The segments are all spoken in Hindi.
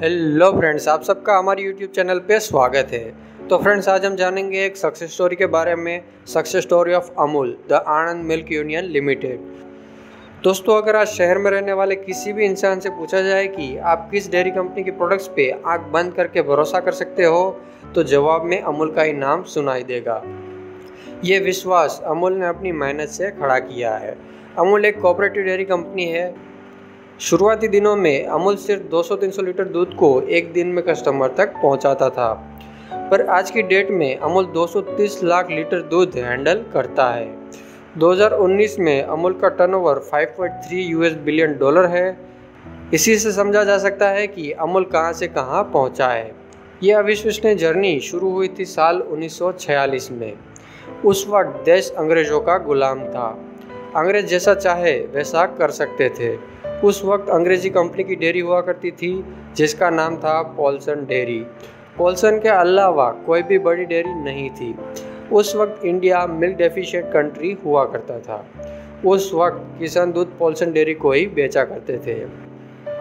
हेलो फ्रेंड्स, आप सबका हमारे यूट्यूब चैनल पे स्वागत है। तो फ्रेंड्स, आज हम जानेंगे एक सक्सेस स्टोरी के बारे में, success story of Amul the Anand milk union limited. दोस्तों, अगर आज शहर में रहने वाले किसी भी इंसान से पूछा जाए कि आप किस डेयरी कंपनी के प्रोडक्ट्स पे आँख बंद करके भरोसा कर सकते हो, तो जवाब में अमूल का ही नाम सुनाई देगा। ये विश्वास अमूल ने अपनी मेहनत से खड़ा किया है। अमूल एक कोऑपरेटिव डेयरी कंपनी है। शुरुआती दिनों में अमूल सिर्फ 200-300 लीटर दूध को एक दिन में कस्टमर तक पहुंचाता था, पर आज की डेट में अमूल 230 लाख लीटर दूध हैंडल करता है। 2019 में अमूल का टर्नओवर 5.3 यूएस बिलियन डॉलर है। इसी से समझा जा सकता है कि अमूल कहां से कहां पहुंचा है। ये अविश्वसनीय जर्नी शुरू हुई थी साल 1946 में। उस वक्त देश अंग्रेजों का गुलाम था। अंग्रेज जैसा चाहे वैसा कर सकते थे। उस वक्त अंग्रेजी कंपनी की डेयरी हुआ करती थी जिसका नाम था पॉल्सन डेयरी। पॉल्सन के अलावा कोई भी बड़ी डेयरी नहीं थी। उस वक्त इंडिया मिल्क डेफिशिएंट कंट्री हुआ करता था। उस वक्त किसान दूध पॉल्सन डेयरी को ही बेचा करते थे।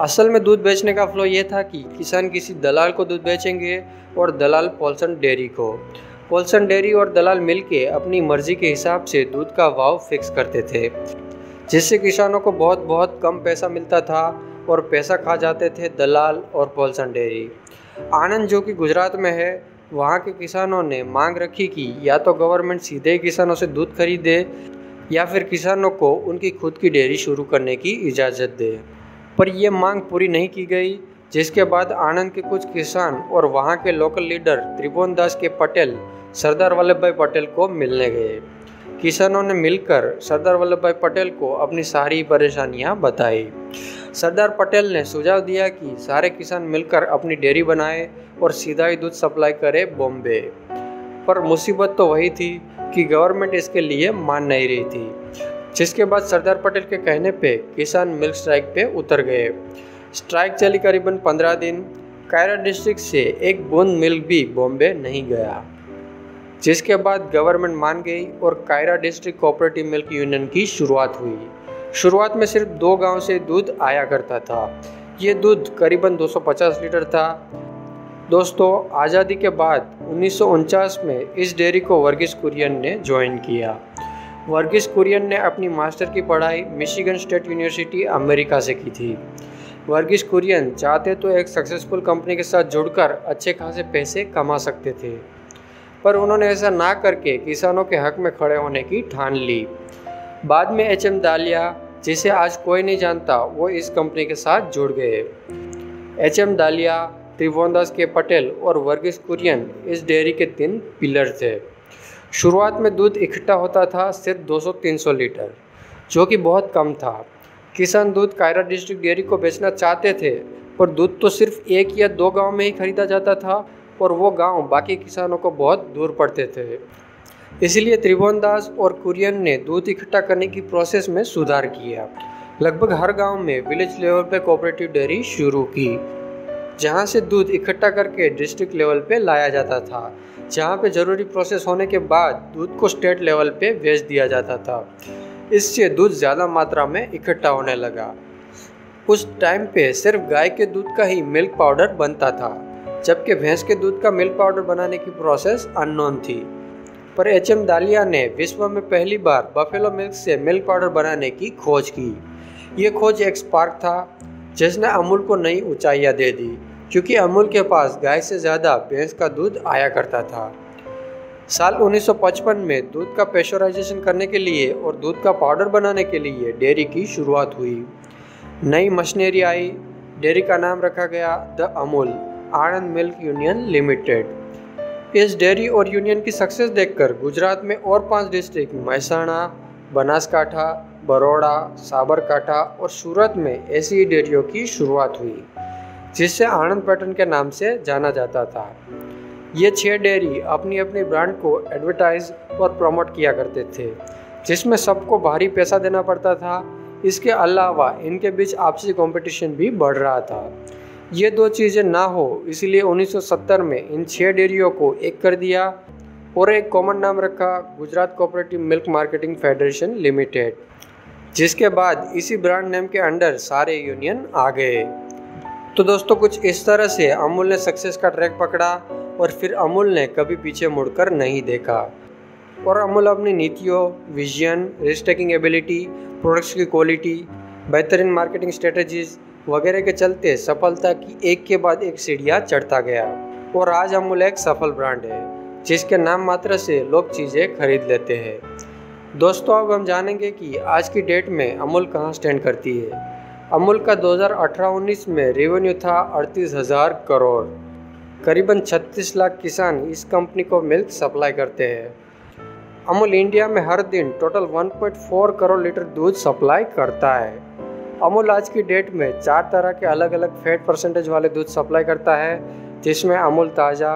असल में दूध बेचने का फ्लो ये था कि किसान किसी दलाल को दूध बेचेंगे और दलाल पॉल्सन डेयरी को। पॉल्सन डेयरी और दलाल मिलके अपनी मर्जी के हिसाब से दूध का भाव फिक्स करते थे, जिससे किसानों को बहुत कम पैसा मिलता था और पैसा खा जाते थे दलाल और पॉल्सन डेयरी। आनंद, जो कि गुजरात में है, वहाँ के किसानों ने मांग रखी कि या तो गवर्नमेंट सीधे ही किसानों से दूध खरीदे या फिर किसानों को उनकी खुद की डेयरी शुरू करने की इजाज़त दे, पर यह मांग पूरी नहीं की गई। जिसके बाद आनंद के कुछ किसान और वहाँ के लोकल लीडर त्रिभुवन दास के पटेल सरदार वल्लभभाई पटेल को मिलने गए। किसानों ने मिलकर सरदार वल्लभभाई पटेल को अपनी सारी परेशानियाँ बताई। सरदार पटेल ने सुझाव दिया कि सारे किसान मिलकर अपनी डेयरी बनाए और सीधा ही दूध सप्लाई करे बॉम्बे। पर मुसीबत तो वही थी कि गवर्नमेंट इसके लिए मान नहीं रही थी। जिसके बाद सरदार पटेल के कहने पे किसान मिल्क स्ट्राइक पे उतर गए। स्ट्राइक चली करीबन 15 दिन। कायरा डिस्ट्रिक्ट से एक बूंद मिल्क भी बॉम्बे नहीं गया, जिसके बाद गवर्नमेंट मान गई और Kaira district cooperative milk union की शुरुआत हुई। शुरुआत में सिर्फ 2 गांव से दूध आया करता था। ये दूध करीबन 250 लीटर था। दोस्तों, आज़ादी के बाद 1949 में इस डेयरी को वर्गीस कुरियन ने ज्वाइन किया। वर्गीस कुरियन ने अपनी मास्टर की पढ़ाई मिशिगन स्टेट यूनिवर्सिटी अमेरिका से की थी। वर्गीस कुरियन चाहते तो एक सक्सेसफुल कंपनी के साथ जुड़कर अच्छे खासे पैसे कमा सकते थे, पर उन्होंने ऐसा ना करके किसानों के हक में खड़े होने की ठान ली। बाद में H. M. दालिया, जिसे आज कोई नहीं जानता, वो इस कंपनी के साथ जुड़ गए। H. M. दालिया, त्रिभुवन दास के पटेल और वर्गीस कुरियन इस डेयरी के 3 पिलर थे। शुरुआत में दूध इकट्ठा होता था सिर्फ 200-300 लीटर, जो कि बहुत कम था। किसान दूध कायरा डिस्ट्रिक्ट डेयरी को बेचना चाहते थे, पर दूध तो सिर्फ 1 या 2 गांव में ही खरीदा जाता था और वो गांव बाकी किसानों को बहुत दूर पड़ते थे। इसलिए त्रिभुवन दास और कुरियन ने दूध इकट्ठा करने की प्रोसेस में सुधार किया। लगभग हर गांव में विलेज लेवल पे कोऑपरेटिव डेयरी शुरू की, जहाँ से दूध इकट्ठा करके डिस्ट्रिक्ट लेवल पे लाया जाता था, जहाँ पे ज़रूरी प्रोसेस होने के बाद दूध को स्टेट लेवल पे बेच दिया जाता था। इससे दूध ज़्यादा मात्रा में इकट्ठा होने लगा। उस टाइम पे सिर्फ गाय के दूध का ही मिल्क पाउडर बनता था, जबकि भैंस के दूध का मिल्क पाउडर बनाने की प्रोसेस अननोन थी। पर H. M. दालिया ने विश्व में पहली बार बफेलो मिल्क से मिल्क पाउडर बनाने की खोज की। ये खोज एक स्पार्क था जिसने अमूल को नई ऊंचाइयां दे दी, क्योंकि अमूल के पास गाय से ज़्यादा भैंस का दूध आया करता था। साल 1955 में दूध का पेस्चराइजेशन करने के लिए और दूध का पाउडर बनाने के लिए डेयरी की शुरुआत हुई। नई मशीनरी आई। डेयरी का नाम रखा गया the Amul Anand milk union limited. इस डेयरी और यूनियन की सक्सेस देखकर गुजरात में और 5 डिस्ट्रिक्ट महसाणा, बनासकाठा, बड़ौदा, साबरकाठा और सूरत में ऐसी डेयरियों की शुरुआत हुई, जिससे आनंद पैटर्न के नाम से जाना जाता था। ये 6 डेयरी अपनी अपनी ब्रांड को एडवर्टाइज और प्रमोट किया करते थे, जिसमें सबको भारी पैसा देना पड़ता था। इसके अलावा इनके बीच आपसी कंपटीशन भी बढ़ रहा था। ये 2 चीज़ें ना हो, इसलिए 1970 में इन 6 डेयरियों को एक कर दिया और एक कॉमन नाम रखा Gujarat cooperative milk marketing federation limited, जिसके बाद इसी ब्रांड नेम के अंडर सारे यूनियन आ गए। तो दोस्तों कुछ इस तरह से अमूल ने सक्सेस का ट्रैक पकड़ा और फिर अमूल ने कभी पीछे मुड़कर नहीं देखा और अमूल अपनी नीतियों, vision, risk taking ability, products की क्वालिटी, बेहतरीन मार्केटिंग स्ट्रेटजीज वगैरह के चलते सफलता की एक के बाद एक सीढ़ियाँ चढ़ता गया और आज अमूल एक सफल ब्रांड है जिसके नाम मात्र से लोग चीज़ें खरीद लेते हैं। दोस्तों अब हम जानेंगे कि आज की डेट में अमूल कहाँ स्टैंड करती है। अमूल का 2018-19 में रेवेन्यू था 38,000 करोड़। करीबन 36 लाख किसान इस कंपनी को मिल्क सप्लाई करते हैं। अमूल इंडिया में हर दिन टोटल 1.4 करोड़ लीटर दूध सप्लाई करता है। अमूल आज की डेट में 4 तरह के अलग अलग फैट परसेंटेज वाले दूध सप्लाई करता है जिसमें अमूल ताज़ा,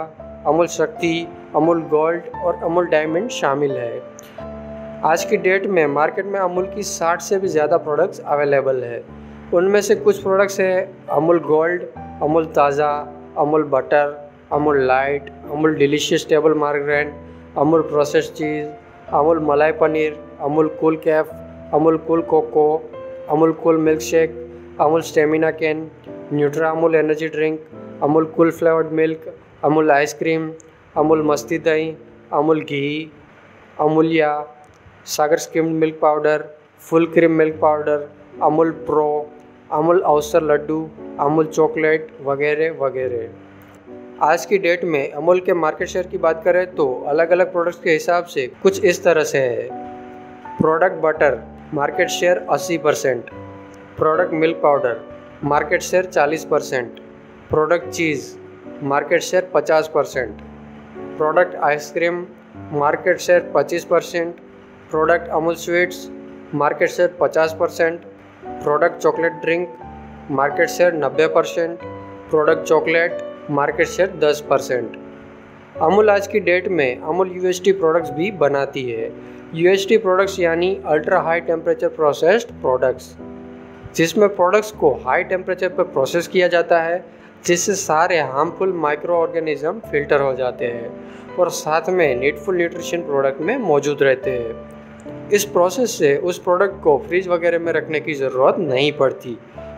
अमूल शक्ति, अमूल गोल्ड और अमूल डायमंड शामिल है। आज की डेट में मार्केट में अमूल की 60 से भी ज़्यादा प्रोडक्ट्स अवेलेबल है। उनमें से कुछ प्रोडक्ट्स हैं Amul gold, Amul Taaza, Amul butter, Amul lite, Amul delicious table margarine, Amul processed cheese, Amul malai paneer, Amul cool Kaif, Amul cool cocoa, Amul cool milk shake, Amul stamina can, Nutra Amul energy drink, Amul cool flavoured milk, Amul ice cream, Amul Masti dahi, Amul ghee, Amulya, Sagar skimmed milk powder, full cream milk powder, Amul pro, Amul Avsar Laddu, Amul chocolate वगैरह वगैरह। आज की डेट में अमूल के मार्केट शेयर की बात करें तो अलग अलग प्रोडक्ट्स के हिसाब से कुछ इस तरह से है। Product butter market share 80%, product milk powder market share 40%, product cheese market share 50%, product ice cream market share 25%, product Amul sweets market share 50%, product chocolate drink market share 90%, product chocolate market share 10%। Amul आज की डेट में अमूल यूएसटी प्रोडक्ट्स भी बनाती है। यूएसटी प्रोडक्ट्स यानी ultra high temperature processed products, जिसमें प्रोडक्ट्स को हाई टेम्परेचर पर प्रोसेस किया जाता है जिससे सारे हार्मफुल माइक्रो ऑर्गेनिज्म फिल्टर हो जाते हैं और साथ में नीडफुल न्यूट्रिशन प्रोडक्ट में मौजूद रहते हैं। इस प्रोसेस से उस प्रोडक्ट को फ्रिज वगैरह में रखने की ज़रूरत नहीं पड़ती,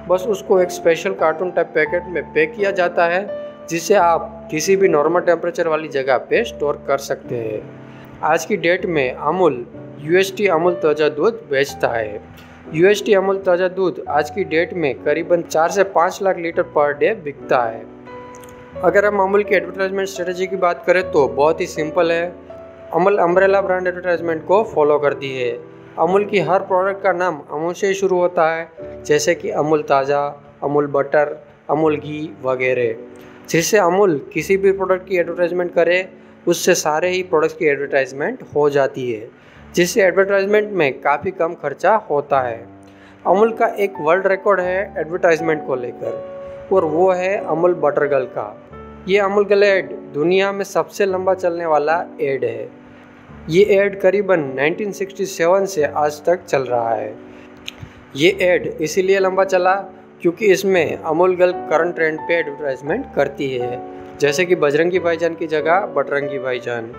बस उसको एक स्पेशल कार्टून टाइप पैकेट में पैक किया जाता है जिसे आप किसी भी नॉर्मल टेम्परेचर वाली जगह पे स्टोर कर सकते हैं। आज की डेट में अमूल यूएसटी अमूल ताज़ा दूध बेचता है। यूएसटी अमूल ताज़ा दूध आज की डेट में करीबन 4 से 5 लाख लीटर पर डे बिकता है। अगर हम अमूल की एडवर्टाइजमेंट स्ट्रेटजी की बात करें तो बहुत ही सिंपल है। अमूल अम्ब्रेला ब्रांड एडवर्टाइजमेंट को फॉलो करती है। अमूल की हर प्रोडक्ट का नाम अमूल से शुरू होता है, जैसे कि अमूल ताज़ा, अमूल बटर, अमूल घी वगैरह, जिससे अमूल किसी भी प्रोडक्ट की एडवर्टाइजमेंट करे उससे सारे ही प्रोडक्ट्स की एडवर्टाइजमेंट हो जाती है, जिससे एडवर्टाइजमेंट में काफ़ी कम खर्चा होता है। अमूल का एक वर्ल्ड रिकॉर्ड है एडवर्टाइजमेंट को लेकर और वो है अमूल बटर गर्ल का। ये अमूल गर्ल एड दुनिया में सबसे लंबा चलने वाला एड है। ये ऐड करीबन 1967 से आज तक चल रहा है। ये ऐड इसीलिए लंबा चला क्योंकि इसमें अमूल गर्ल करंट ट्रेंड पे एडवर्टाइजमेंट करती है, जैसे कि बजरंगी भाईजान की जगह बटरंगी भाईजान।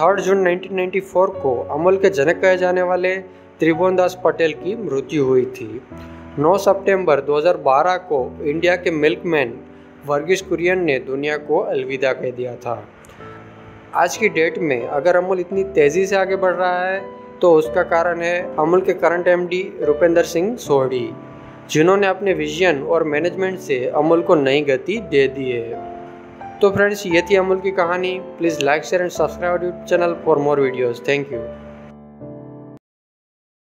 3 जून 1994 को अमूल के जनक कहे जाने वाले त्रिभुवन दास पटेल की मृत्यु हुई थी। 9 सितंबर 2012 को इंडिया के मिल्कमैन वर्गीस कुरियन ने दुनिया को अलविदा कह दिया था। आज की डेट में अगर अमूल इतनी तेज़ी से आगे बढ़ रहा है तो उसका कारण है अमूल के करंट एमडी रुपेंद्र सिंह सोहड़ी, जिन्होंने अपने विजन और मैनेजमेंट से अमूल को नई गति दे दी है। तो फ्रेंड्स ये थी अमूल की कहानी। Please like, share and subscribe our channel for more videos. Thank you.